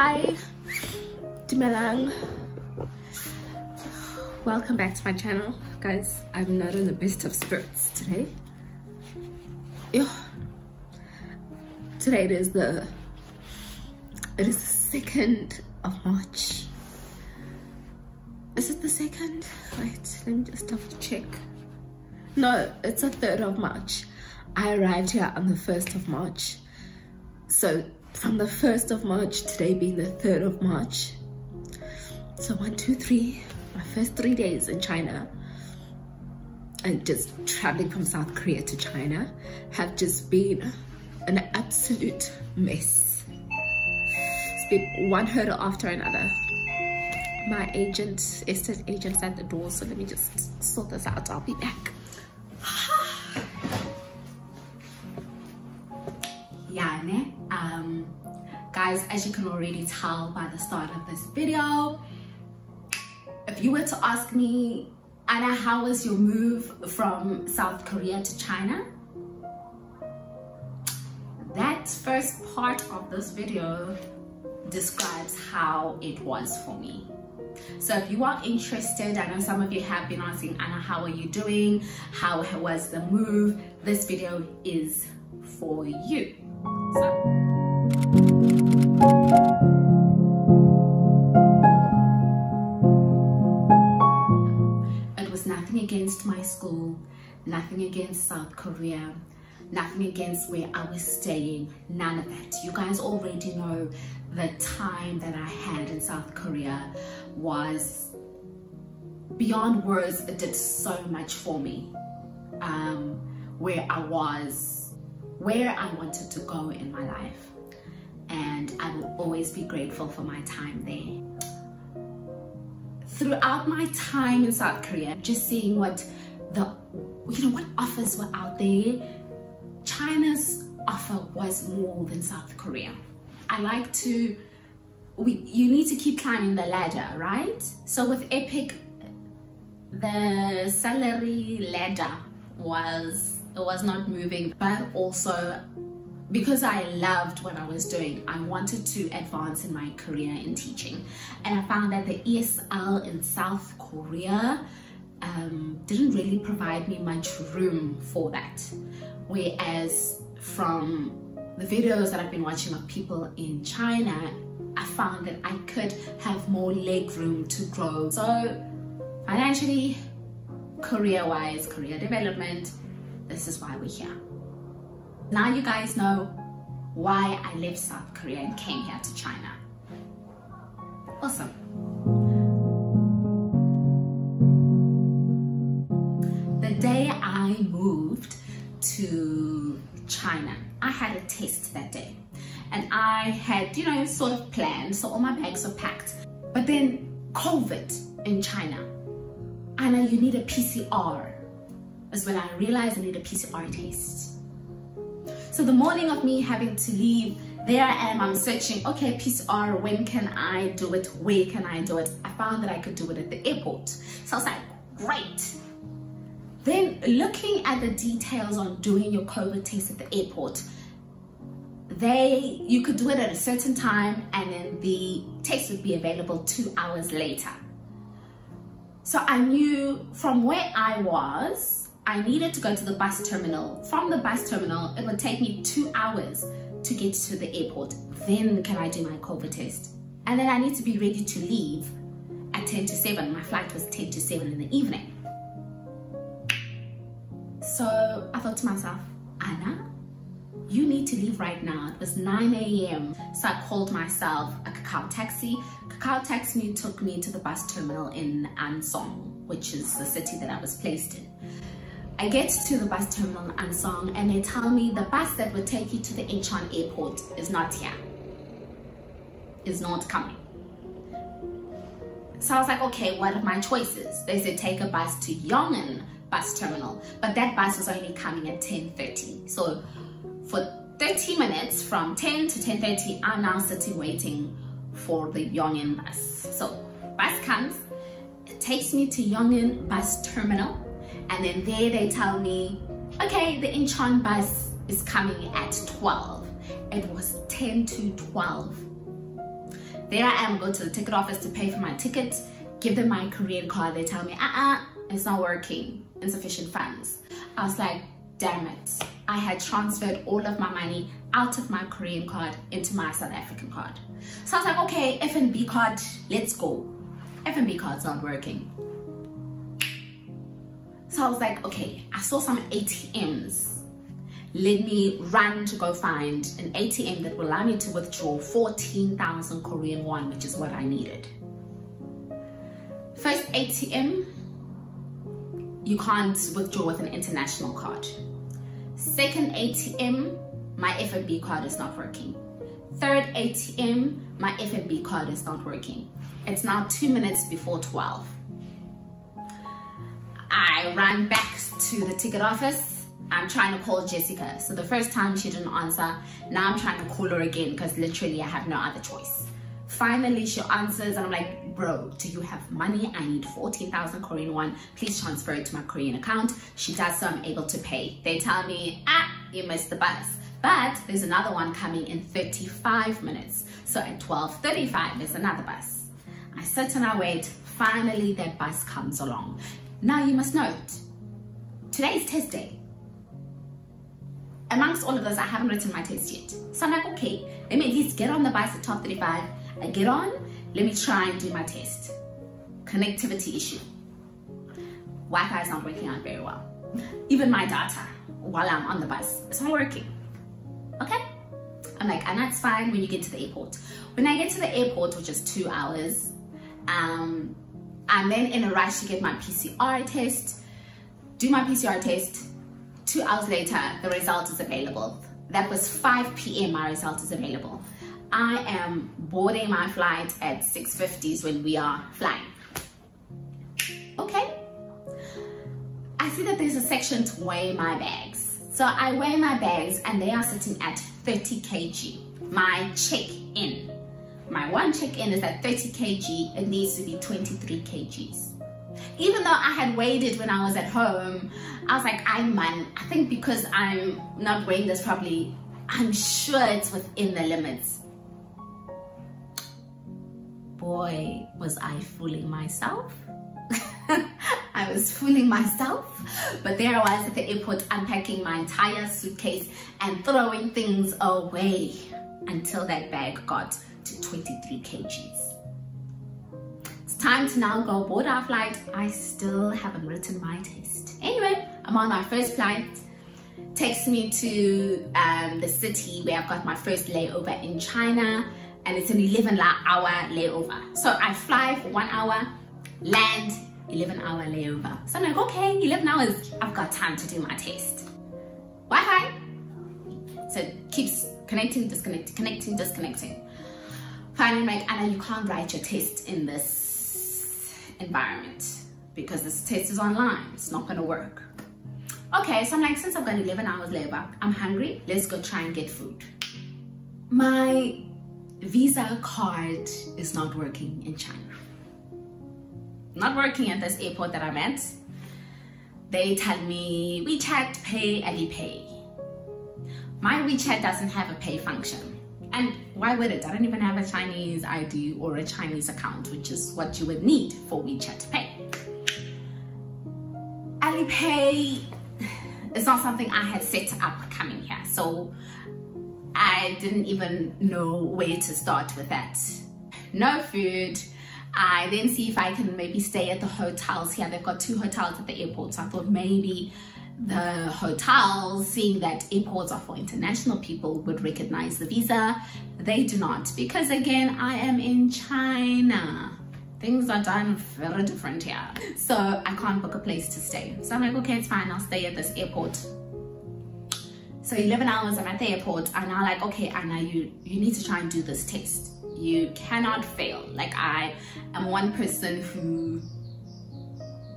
Hi, Dumelang. Welcome back to my channel. Guys, I'm not in the best of spirits today. Today it is the 2nd of March. Is it the 2nd? Wait, let me just double check. No, it's the 3rd of March. I arrived here on the 1st of March. So from the 1st of March, today being the 3rd of March. So 1, 2, 3, my first 3 days in China. And just traveling from South Korea to China have just been an absolute mess. It's been one hurdle after another. My agent, estate agent's at the door, so let me just sort this out. I'll be back. Yeah, ne? Guys, as you can already tell by the start of this video, if you were to ask me, Anna, how was your move from South Korea to China? That first part of this video describes how it was for me. So if you are interested, I know some of you have been asking, Anna, how are you doing? How was the move? This video is for you. It was nothing against my school, nothing against South Korea, nothing against where I was staying, none of that. You guys already know the time that I had in South Korea was beyond words. It did so much for me, where I was, where I wanted to go in my life. And I will always be grateful for my time there. Throughout my time in South Korea, just seeing what the, what offers were out there, China's offer was more than South Korea. I like to, you need to keep climbing the ladder, right? So with Epic, the salary ladder was not moving, but also because I loved what I was doing, I wanted to advance in my career in teaching. And I found that the ESL in South Korea didn't really provide me much room for that. Whereas from the videos that I've been watching of people in China, I found that I could have more leg room to grow. So financially, career-wise, career development, this is why we're here. Now you guys know why I left South Korea and came here to China. Awesome. The day I moved to China, I had a test that day, and I had, sort of planned, so all my bags were packed. But then COVID in China, Anna, you need a PCR. Is when I realized I need a PCR test. So the morning of me having to leave, there I am, I'm searching, okay, PCR, when can I do it? Where can I do it? I found that I could do it at the airport. So I was like, great. Then looking at the details on doing your COVID test at the airport, you could do it at a certain time and then the test would be available 2 hours later. So I knew from where I was, I needed to go to the bus terminal. From the bus terminal, it would take me 2 hours to get to the airport. Then can I do my COVID test? And then I need to be ready to leave at 10 to 7. My flight was 10 to 7 in the evening. So I thought to myself, Anna, you need to leave right now. It was 9 a.m. So I called myself a Kakao Taxi. Kakao Taxi took me to the bus terminal in Ansong, which is the city that I was placed in. I get to the bus terminal in Ansong and they tell me the bus that would take you to the Incheon Airport is not here. It's not coming. So I was like, okay, what are my choices? They said take a bus to Yongin bus terminal, but that bus was only coming at 10:30. So for 30 minutes, from 10 to 10:30, I'm now sitting waiting for the Yongin bus. So bus comes, it takes me to Yongin bus terminal, and then there they tell me, okay, the Incheon bus is coming at 12. It was 10 to 12. There I am, go to the ticket office to pay for my ticket, give them my Korean card. They tell me, it's not working, insufficient funds. I was like, damn it. I had transferred all of my money out of my Korean card into my South African card. So I was like, okay, FNB card, let's go. FNB card's not working. So I was like, okay, I saw some ATMs. Let me run to go find an ATM that will allow me to withdraw 14,000 Korean won, which is what I needed. First ATM, you can't withdraw with an international card. Second ATM, my FNB card is not working. Third ATM, my FNB card is not working. It's now 2 minutes before 12. I ran back to the ticket office. I'm trying to call Jessica. So the first time she didn't answer, now I'm trying to call her again because literally I have no other choice. Finally, she answers and I'm like, bro, do you have money? I need 14,000 Korean won. Please transfer it to my Korean account. She does, so I'm able to pay. They tell me, you missed the bus. But there's another one coming in 35 minutes. So at 12:35, there's another bus. I sit and I wait. Finally, that bus comes along. Now you must note, today is test day. Amongst all of this, I haven't written my test yet. So I'm like, okay, let me at least get on the bus at 12:35. I get on, let me try and do my test. Connectivity issue. Wi-Fi is not working out very well. Even my data, while I'm on the bus, it's not working. Okay? I'm like, and that's fine when you get to the airport. When I get to the airport, which is 2 hours, I'm then in a rush to get my PCR test, do my PCR test. 2 hours later, the result is available. That was 5 p.m. My result is available. I am boarding my flight at 6:50 when we are flying. Okay. I see that there's a section to weigh my bags. So I weigh my bags and they are sitting at 30 kg. My check-in. My one check-in is at 30 kg. It needs to be 23 kgs. Even though I had weighed it when I was at home, I was like, I think because I'm not weighing this properly, I'm sure it's within the limits. Boy, was I fooling myself. I was fooling myself. But there I was at the airport unpacking my entire suitcase and throwing things away until that bag got to 23 kgs. Time to now go board our flight. I still haven't written my test. Anyway, I'm on my first flight. Takes me to the city where I've got my first layover in China, and it's an 11-hour layover. So I fly for 1 hour, land, 11-hour layover. So I'm like, okay, 11 hours, I've got time to do my test. Wi-Fi. So it keeps connecting, disconnecting, connecting, disconnecting. Finally, I'm like, Anna, you can't write your test in this environment because this test is online. It's not going to work. Okay, so I'm like, since I've got 11 hours layover, I'm hungry. Let's go try and get food. My Visa card is not working in China. Not working at this airport that I'm at. They tell me WeChat Pay, Alipay. My WeChat doesn't have a pay function. And why would it? I don't even have a Chinese ID or a Chinese account, which is what you would need for WeChat Pay. Alipay is not something I had set up coming here, so I didn't even know where to start with that. No food. I then see if I can maybe stay at the hotels here. They've got 2 hotels at the airport, so I thought maybe the hotel, seeing that airports are for international people, would recognize the visa. They do not, because again, I am in China. Things are done very different here. So I can't book a place to stay. So I'm like, okay, it's fine, I'll stay at this airport. So 11 hours I'm at the airport and I'm like, okay, Anna, you need to try and do this test. You cannot fail. Like, I am one person who,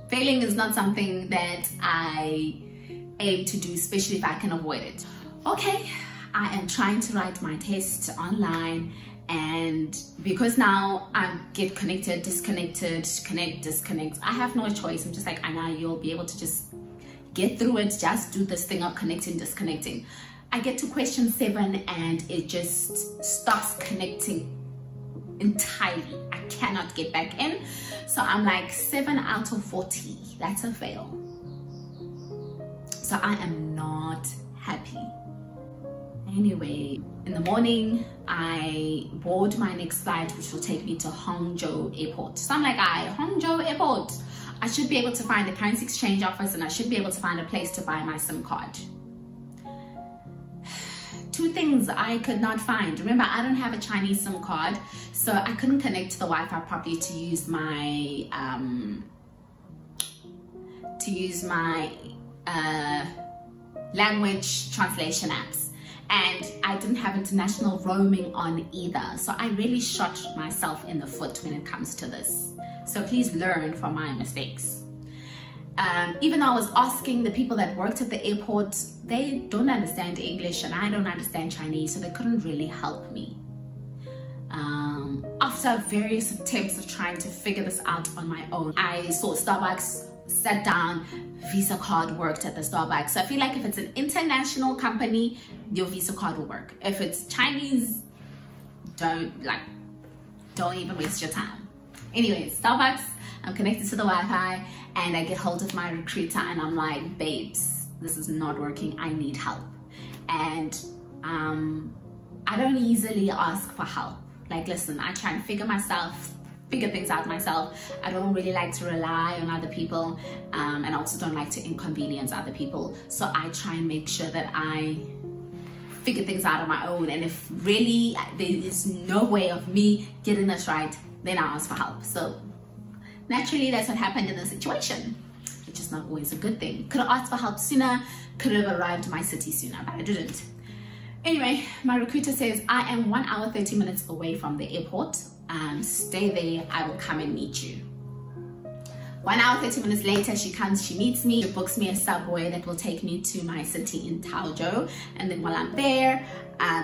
failing is not something that I aim to do, especially if I can avoid it. Okay, I am trying to write my test online, and because now I get connected, disconnected, connect, disconnect, I have no choice. I'm just like, Anna, you'll be able to just get through it, just do this thing of connecting, disconnecting. I get to question 7 and it just stops connecting entirely. I cannot get back in. So I'm like 7 out of 40. That's a fail. So I am not happy. Anyway, in the morning, I board my next flight, which will take me to Hangzhou Airport. So I'm like, Hangzhou Airport. I should be able to find the currency exchange office and I should be able to find a place to buy my SIM card. Two things I could not find. Remember, I don't have a Chinese SIM card, so I couldn't connect to the Wi-Fi properly to use my language translation apps. And I didn't have international roaming on either. So I really shot myself in the foot when it comes to this. So please learn from my mistakes. Even though I was asking the people that worked at the airport, they don't understand English and I don't understand Chinese, so they couldn't really help me. After various attempts of trying to figure this out on my own, I saw Starbucks, sat down, Visa card worked at the Starbucks. So I feel like if it's an international company, your Visa card will work. If it's Chinese, don't even waste your time. Anyway, Starbucks, I'm connected to the Wi-Fi and I get hold of my recruiter and I'm like, babes, this is not working, I need help. And I don't easily ask for help. Like, listen, I try and figure things out myself. I don't really like to rely on other people and also don't like to inconvenience other people. So I try and make sure that I figure things out on my own. And if really there is no way of me getting this right, then I ask for help. So naturally, that's what happened in the situation, which is not always a good thing. Could have asked for help sooner, could have arrived to my city sooner, but I didn't. Anyway, my recruiter says, I am 1 hour, 30 minutes away from the airport. Stay there, I will come and meet you. 1 hour, 30 minutes later, she comes, she meets me, she books me a subway that will take me to my city in Taozhou. And then while I'm there,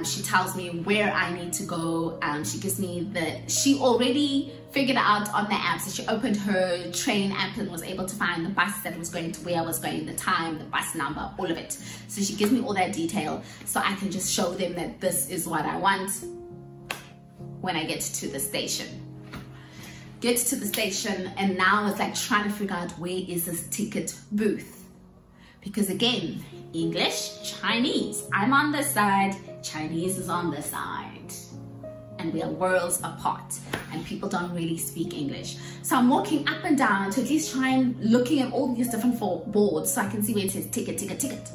she tells me where I need to go. She gives me she already figured out on the app, so she opened her train app and was able to find the bus that was going to where I was going, the time, the bus number, all of it. So she gives me all that detail so I can just show them that this is what I want when I get to the station. Get to the station, and now it's like trying to figure out where is this ticket booth. Because again, English, Chinese. I'm on this side, Chinese is on this side. And we are worlds apart and people don't really speak English. So I'm walking up and down to at least try and looking at all these different boards so I can see where it says ticket, ticket, ticket.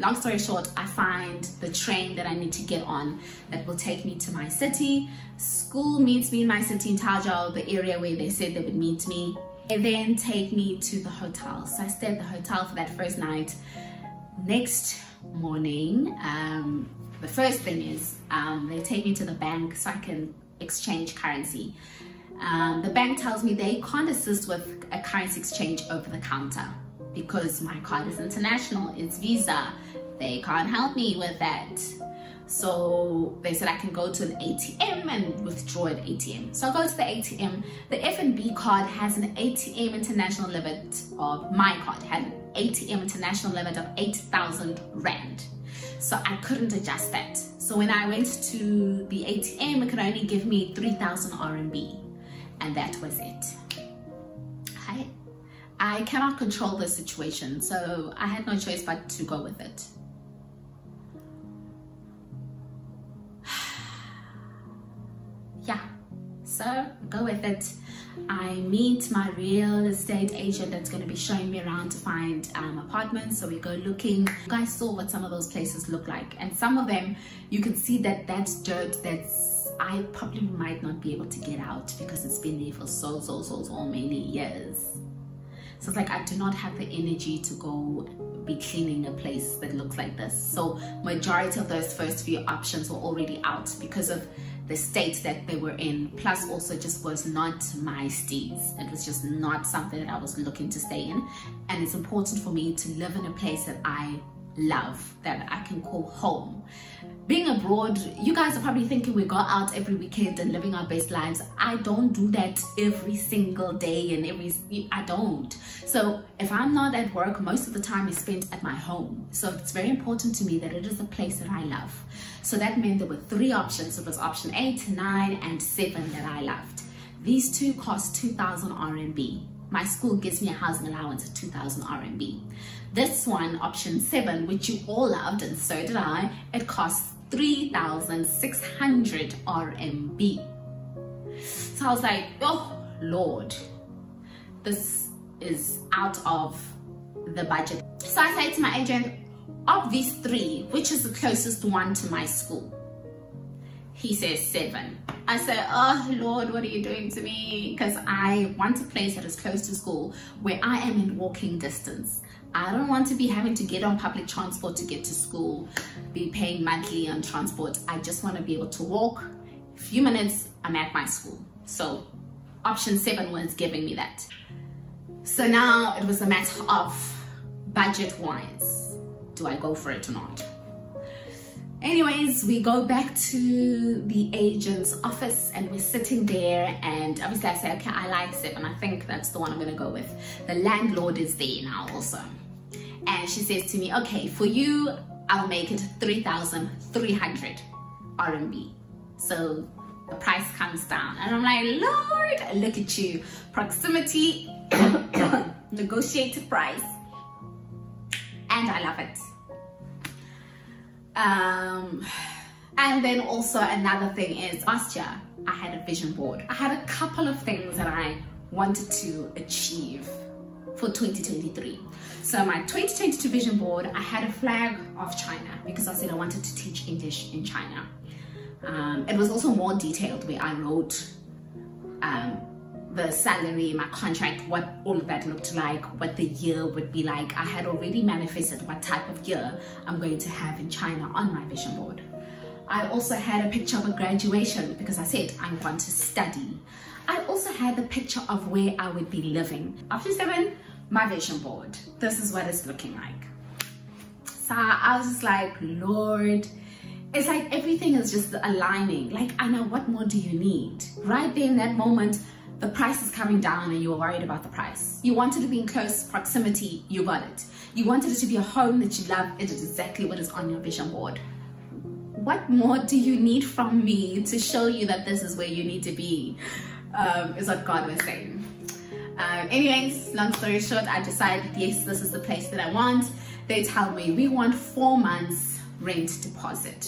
Long story short, I find the train that I need to get on that will take me to my city. School meets me in my city in Taizhou, the area where they said they would meet me, and then take me to the hotel. So I stayed at the hotel for that first night. Next morning, the first thing is they take me to the bank so I can exchange currency. The bank tells me they can't assist with a currency exchange over the counter because my card is international, it's Visa. They can't help me with that. So they said I can go to an ATM and withdraw at ATM. So I go to the ATM. The FNB card has an ATM international limit of, my card had an ATM international limit of 8,000 Rand. So I couldn't adjust that. So when I went to the ATM, it could only give me 3,000 RMB. And that was it. I cannot control the situation, so I had no choice but to go with it. Yeah, so go with it. I meet my real estate agent that's going to be showing me around to find apartments. So we go looking. You guys saw what some of those places look like, and some of them you can see that that's dirt I probably might not be able to get out because it's been there for so many years. So it's like I do not have the energy to go be cleaning a place that looks like this. So majority of those first few options were already out because of the state that they were in. Plus also just was not my steeds. It was just not something that I was looking to stay in. And it's important for me to live in a place that I love that I can call home. Being abroad, you guys are probably thinking we go out every weekend and living our best lives. I don't do that every single day, and I don't. So if I'm not at work, most of the time is spent at my home. So it's very important to me that it is a place that I love. So that meant there were three options. It was option 8, 9, and 7 that I loved. These two cost 2,000 RMB. My school gives me a housing allowance of 2,000 RMB. This one, option 7, which you all loved and so did I, it costs 3,600 RMB. So I was like, oh Lord, this is out of the budget. So I said to my agent, of these three, which is the closest one to my school? He says 7. I said, oh Lord, what are you doing to me? Because I want a place that is close to school where I am in walking distance. I don't want to be having to get on public transport to get to school, be paying monthly on transport. I just want to be able to walk. A few minutes, I'm at my school. So option 7 was giving me that. So now it was a matter of budget-wise. Do I go for it or not? Anyways, we go back to the agent's office and we're sitting there, and obviously I say, okay, I like 7. I think that's the one I'm gonna go with. The landlord is there now also. And she says to me, okay, for you, I'll make it 3,300 RMB. So the price comes down. And I'm like, Lord, look at you. Proximity, negotiated price. And I love it. And then also another thing is, last year I had a vision board. I had a couple of things that I wanted to achieve for 2023. So my 2022 vision board, I had a flag of China because I said I wanted to teach English in China. It was also more detailed where I wrote the salary, my contract, what all of that looked like, what the year would be like. I had already manifested what type of year I'm going to have in China on my vision board. I also had a picture of a graduation because I said I want to study. I also had the picture of where I would be living. Option 7, my vision board. This is what it's looking like. So I was just like, Lord, it's like everything is just aligning. Like, Anna, what more do you need? Right there in that moment, the price is coming down and you were worried about the price. You wanted to be in close proximity, you got it. You wanted it to be a home that you love, it is exactly what is on your vision board. What more do you need from me to show you that this is where you need to be? Is what God was saying. Anyways, long story short, I decided, yes, this is the place that I want. They tell me, we want 4 months rent deposit.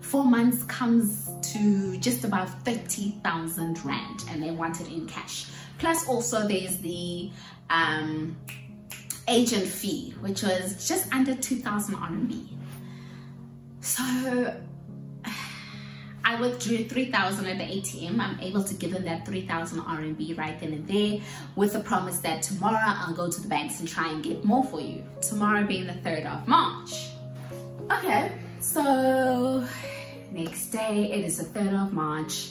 4 months comes to just about 30,000 rand, and they want it in cash. Plus also there's the agent fee, which was just under 2,000 RMB. So I withdrew 3,000 at the ATM. I'm able to give them that 3,000 RMB right then and there with the promise that tomorrow I'll go to the banks and try and get more for you. Tomorrow being the 3rd of March. Okay, so next day, it is the 3rd of March.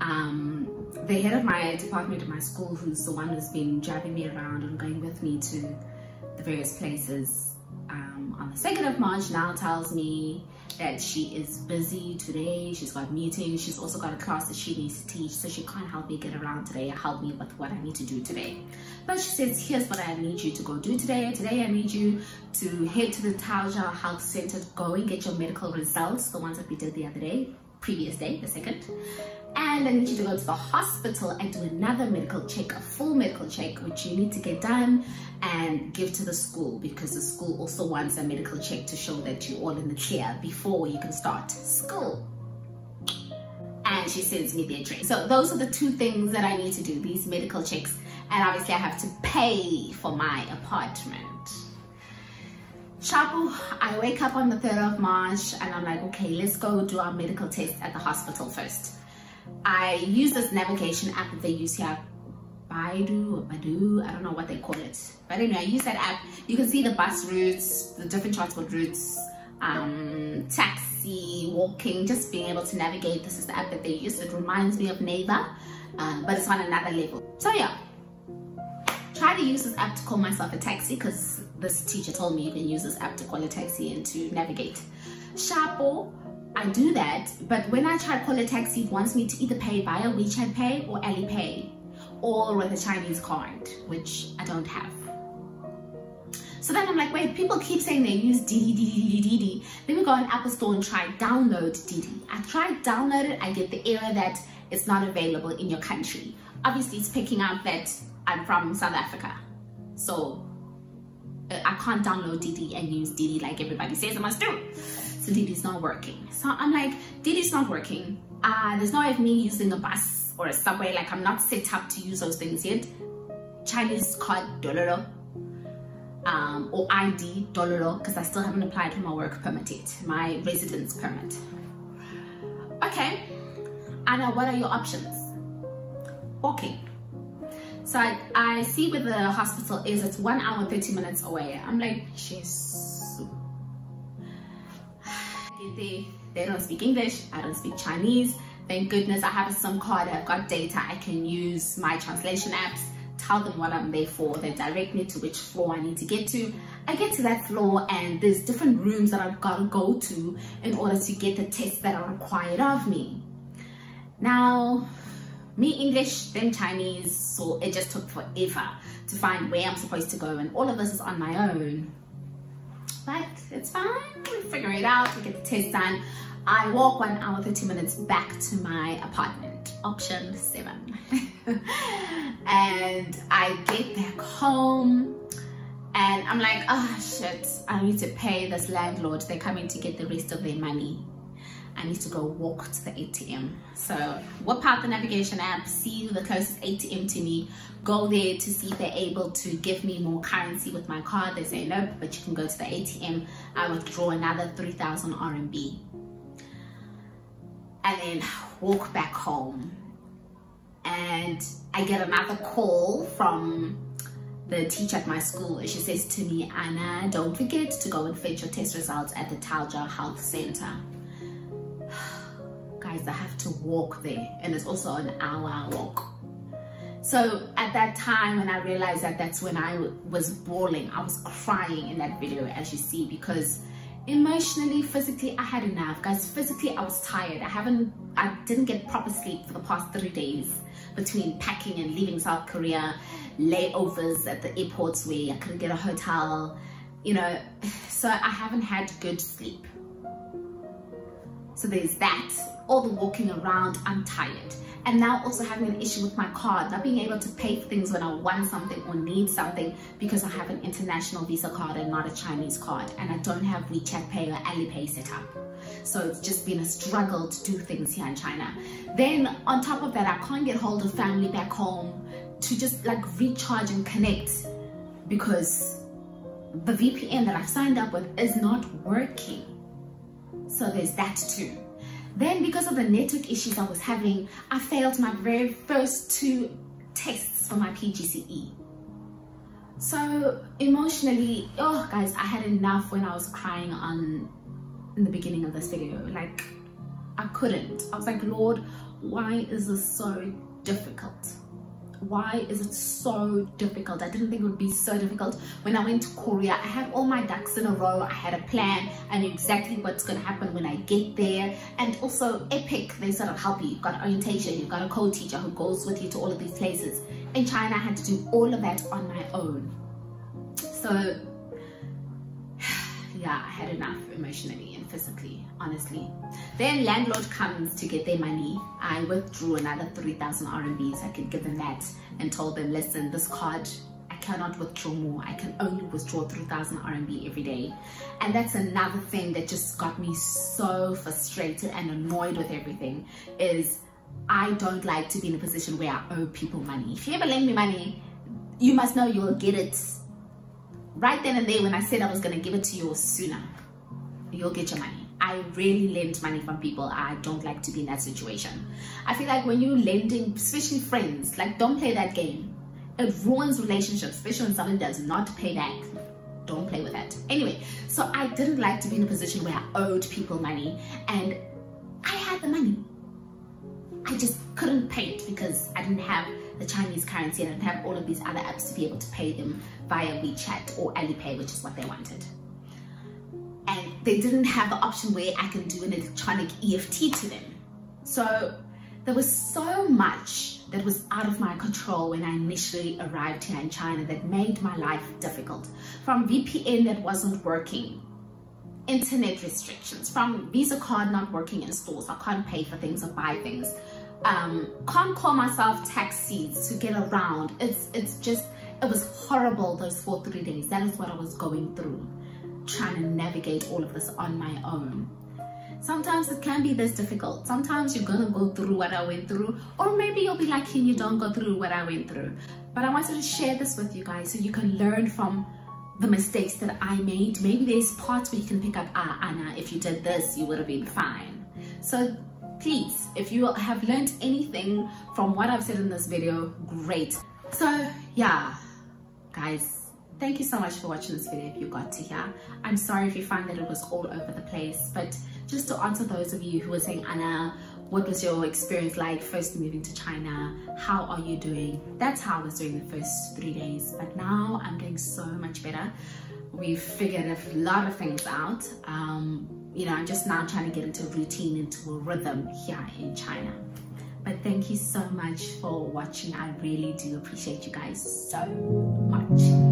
The head of my department at my school, who's the one who's been driving me around and going with me to the various places on the 2nd of March now tells me that she is busy today. She's got meetings. She's also got a class that she needs to teach, so she can't help me get around today or help me with what I need to do today. But she says, here's what I need you to go do today. Today I need you to head to the Taizhou Health Center, go and get your medical results, the ones that we did the other day, previous day, the 2nd. And I need you to go to the hospital and do another medical check, a full medical check, which you need to get done and give to the school, because the school also wants a medical check to show that you're all in the clear before you can start school. And she sends me the address. So those are the two things that I need to do, these medical checks. And obviously I have to pay for my apartment. Chapo, I wake up on the 3rd of March and I'm like, okay, let's go do our medical test at the hospital first. I use this navigation app that they use here, Baidu or Baidu, I don't know what they call it. But anyway, I use that app. You can see the bus routes, the different transport routes, taxi, walking, just being able to navigate. This is the app that they use. It reminds me of Naver, but it's on another level. So yeah, try to use this app to call myself a taxi because this teacher told me you can use this app to call a taxi and to navigate. Shapo, I do that, but when I try to call a taxi, it wants me to either pay via WeChat Pay or Alipay, or with a Chinese card, which I don't have. So then I'm like, wait, people keep saying they use Didi. Let me go on Apple Store and try download Didi. I try download it, I get the error that it's not available in your country. Obviously, it's picking up that I'm from South Africa, so I can't download Didi and use Didi like everybody says I must do. So Didi's not working. So I'm like, Didi's not working. There's no way of me using a bus or a subway. Like, I'm not set up to use those things yet. Chinese card, dollar, or ID, dollar, because I still haven't applied for my work permit yet, my residence permit. Okay, Anna, what are your options? Walking. So I see where the hospital is. It's 1 hour 30 minutes away. I'm like, she's they don't speak English, I don't speak Chinese. Thank goodness I have a SIM card, I've got data, I can use my translation apps, tell them what I'm there for, they direct me to which floor I need to get to. I get to that floor and there's different rooms that I've got to go to in order to get the tests that are required of me. Now, me English, then Chinese, so it just took forever to find where I'm supposed to go, and all of this is on my own. But it's fine, we'll figure it out, we get the test done. I walk 1 hour 30 minutes back to my apartment, option 7. And I get back home and I'm like, oh shit, I need to pay this landlord, they're coming to get the rest of their money. I need to go walk to the ATM. So whip out the navigation app, see the closest ATM to me, go there to see if they're able to give me more currency with my card. They say nope, but you can go to the ATM. I withdraw another 3,000 RMB and then walk back home. And I get another call from the teacher at my school. She says to me, Anna, don't forget to go and fetch your test results at the Taizhou Health Center. Guys, I have to walk there, and it's also an hour walk. So at that time, when I realized that, that's when I was bawling. I was crying in that video, as you see, because emotionally, physically, I had enough. Guys, physically, I was tired. I didn't get proper sleep for the past 3 days between packing and leaving South Korea, layovers at the airports where I couldn't get a hotel, you know. So I haven't had good sleep. So there's that, all the walking around, I'm tired. And now also having an issue with my card, not being able to pay for things when I want something or need something, because I have an international Visa card and not a Chinese card, and I don't have WeChat Pay or Alipay set up. So it's just been a struggle to do things here in China. Then on top of that, I can't get hold of family back home to just like recharge and connect, because the VPN that I've signed up with is not working. So there's that too. Then because of the network issues I was having, I failed my very first 2 tests for my PGCE. So emotionally, oh guys, I had enough when I was crying in the beginning of this video. Like, I couldn't. I was like, Lord, why is this so difficult? Why is it so difficult? I didn't think it would be so difficult. When I went to Korea, I had all my ducks in a row. I had a plan. I knew exactly what's going to happen when I get there. And also Epic, they sort of help you. You've got orientation, you've got a co-teacher who goes with you to all of these places. In China, I had to do all of that on my own. So yeah, I had enough emotionally and physically, honestly. Then landlord comes to get their money. I withdrew another 3,000 RMB so I could give them that, and told them, listen, this card, I cannot withdraw more. I can only withdraw 3,000 RMB every day. And that's another thing that just got me so frustrated and annoyed with everything, is I don't like to be in a position where I owe people money. If you ever lend me money, you must know you'll get it right then and there. When I said I was going to give it to you, or sooner, you'll get your money. I rarely lend money from people. I don't like to be in that situation. I feel like when you're lending, especially friends, like, don't play that game. It ruins relationships, especially when someone does not pay back. Don't play with that. Anyway, so I didn't like to be in a position where I owed people money, and I had the money. I just couldn't pay it because I didn't have the Chinese currency and have all of these other apps to be able to pay them via WeChat or Alipay, which is what they wanted. And they didn't have the option where I can do an electronic EFT to them. So there was so much that was out of my control when I initially arrived here in China that made my life difficult. From VPN that wasn't working, internet restrictions, from Visa card not working in stores, I can't pay for things or buy things, can't call myself taxis to get around. It's just, it was horrible those 3 days. That is what I was going through, trying to navigate all of this on my own. Sometimes it can be this difficult. Sometimes you're gonna go through what I went through, or maybe you'll be like, you don't go through what I went through. But I wanted to share this with you guys so you can learn from the mistakes that I made. Maybe there's parts where you can pick up, Anna, if you did this, you would have been fine. So please, if you have learned anything from what I've said in this video, great. So yeah, guys, thank you so much for watching this video if you got to here. I'm sorry if you find that it was all over the place, but just to answer those of you who were saying, Anna, what was your experience like first moving to China? How are you doing? That's how I was doing the first 3 days, but now I'm doing so much better. We've figured a lot of things out. You know, I'm just now trying to get into a routine, into a rhythm here in China. But thank you so much for watching. I really do appreciate you guys so much.